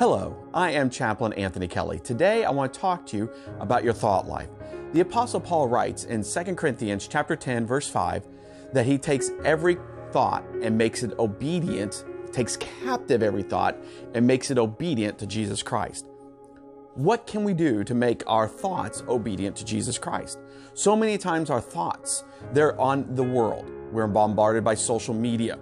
Hello, I am Chaplain Anthony Kelly. Today I want to talk to you about your thought life. The Apostle Paul writes in 2 Corinthians chapter 10, verse 5, that he takes every thought and makes it obedient, takes captive every thought and makes it obedient to Jesus Christ. What can we do to make our thoughts obedient to Jesus Christ? So many times our thoughts, they're on the world. We're bombarded by social media,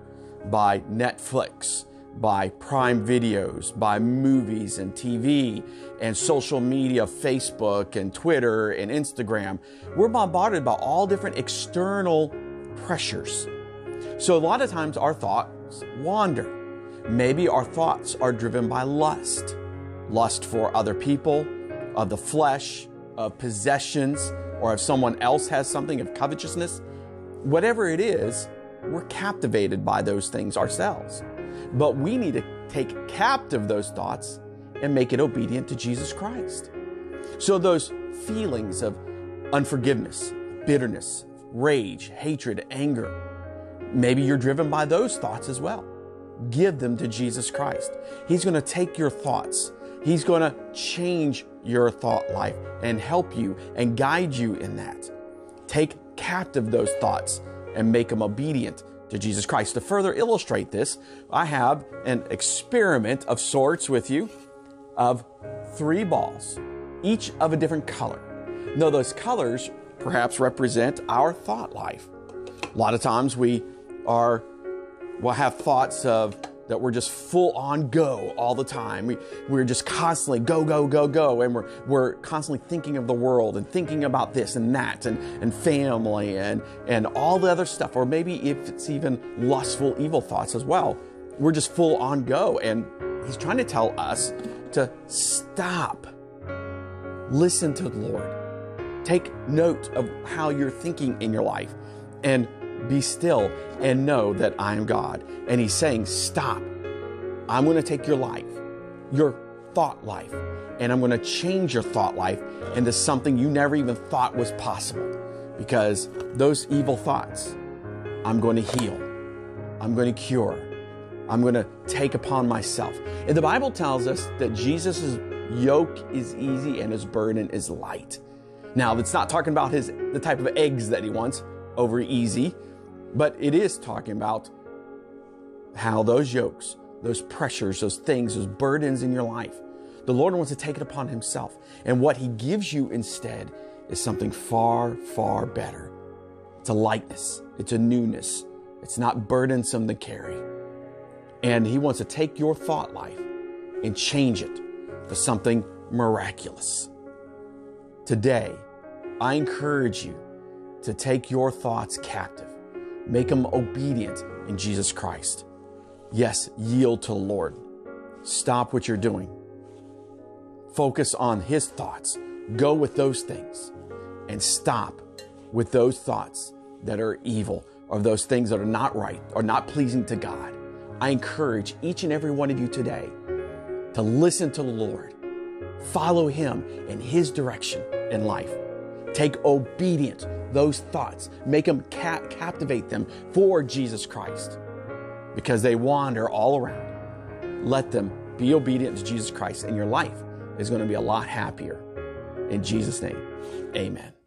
by Netflix, by Prime Videos, by movies and TV and social media, Facebook and Twitter and Instagram. We're bombarded by all different external pressures. So a lot of times our thoughts wander. Maybe our thoughts are driven by lust. Lust for other people, of the flesh, of possessions, or if someone else has something, of covetousness. Whatever it is, we're captivated by those things ourselves. But we need to take captive those thoughts and make it obedient to Jesus Christ. So those feelings of unforgiveness, bitterness, rage, hatred, anger, maybe you're driven by those thoughts as well. Give them to Jesus Christ. He's going to take your thoughts. He's going to change your thought life and help you and guide you in that. Take captive those thoughts and make them obedient to Jesus Christ. To further illustrate this, I have an experiment of sorts with you of 3 balls, each of a different color. Now those colors perhaps represent our thought life. A lot of times we'll have thoughts of that we're just full on go all the time. We're just constantly go, go, go, go. And we're constantly thinking of the world and thinking about this and that and family and all the other stuff. Or maybe if it's even lustful, evil thoughts as well. We're just full on go. And he's trying to tell us to stop. Listen to the Lord. Take note of how you're thinking in your life and be still and know that I am God. And he's saying, stop. I'm going to take your life, your thought life, and I'm going to change your thought life into something you never even thought was possible. Because those evil thoughts, I'm going to heal. I'm going to cure. I'm going to take upon myself. And the Bible tells us that Jesus' yoke is easy and his burden is light. Now, it's not talking about the type of eggs that he wants over easy. But it is talking about how those yokes, those pressures, those things, those burdens in your life, the Lord wants to take it upon himself. And what he gives you instead is something far, far better. It's a lightness. It's a newness. It's not burdensome to carry. And he wants to take your thought life and change it to something miraculous. Today, I encourage you to take your thoughts captive. Make them obedient in Jesus Christ. Yes, yield to the Lord. Stop what you're doing. Focus on his thoughts. Go with those things and stop with those thoughts that are evil or those things that are not right or not pleasing to God. I encourage each and every one of you today to listen to the Lord. Follow him in his direction in life. Take obedient those thoughts. Make them captivate them for Jesus Christ because they wander all around. Let them be obedient to Jesus Christ and your life is going to be a lot happier. In Jesus' name, amen.